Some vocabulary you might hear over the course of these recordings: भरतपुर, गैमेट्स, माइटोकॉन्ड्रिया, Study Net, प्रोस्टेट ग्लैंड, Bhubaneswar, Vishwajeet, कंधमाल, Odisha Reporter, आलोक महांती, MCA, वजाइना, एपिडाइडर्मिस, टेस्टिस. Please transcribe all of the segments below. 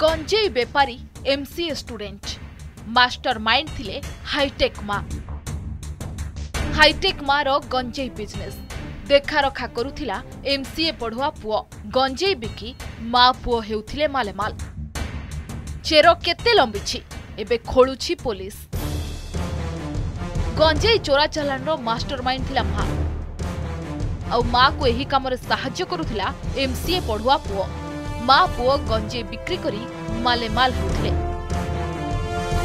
गंजेई बेपारी MCA student mastermind थिले hi-tech माँ रो गंजेई बिजनेस देखा रखा करुथिला एमसीए पढ़ुआ पुओ गंजेई बिकी माँ पुओ हेउथिले मालेमाल चेरो केते लंबीछि एबे खोलुछि पुलिस गंजेई चोरा चालान रो मास्टरमाइंड थिला माँ आउ माँ को यही काम रे सहाय्य करुथिला एमसीए पढ़ुआ पुओ माँ पुओ गंजेई बिक्री करी मालेमाल होथिले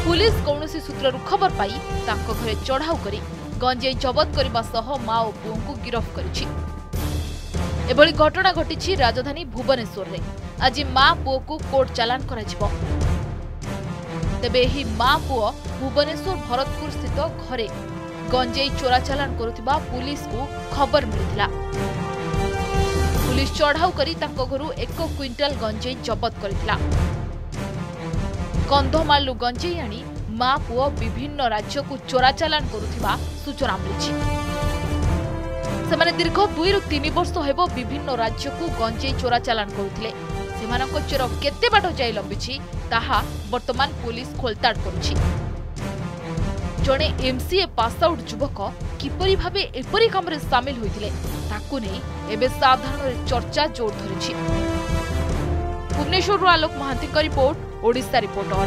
पुलिस कौनसी सूत्ररु खबर पाई ताको घरे चढ़ाऊ करी गंजेई जबत करबा सह माँ और पुओं को गिरफ करिछि। एभली घटना घटिछि राजधानी भुवनेश्वर रे। आज माँ पुओ को कोर्ट चालान कराजिबो। तबे ही माँ पुओ भुवनेश्वर भरतपुर स्थित घरे गंजेई चोरा चालान करुथिबा पुलिस को खबर मिलिथिला। पुलिस चढ़ाऊ करी ताको घरु 1 क्विंटल गंजेई जबत करथिला। कंधमालु गंजेई आनी माँ पुओ विभिन्न राज्य को चोरा चालान करुथिबा सूचना मिलिछि। सेमाने दीर्घ 2 रु 3 वर्ष हेबो विभिन्न राज्य को गंजेई चोरा चालान करुथिले। सेमानक चोर केते बाट जाय लंबिछि ताहा वर्तमान पुलिस खोलताड़ करुछि। जणे एमसीए पास आउट युवक किपरि भाबे एपरि काम रे शामिल होइथिले ताकु नै एबे साधारण रे चर्चा जोर धरिछि। भुवनेश्वर आलोक महांती का रिपोर्ट, ओडिशा रिपोर्टर।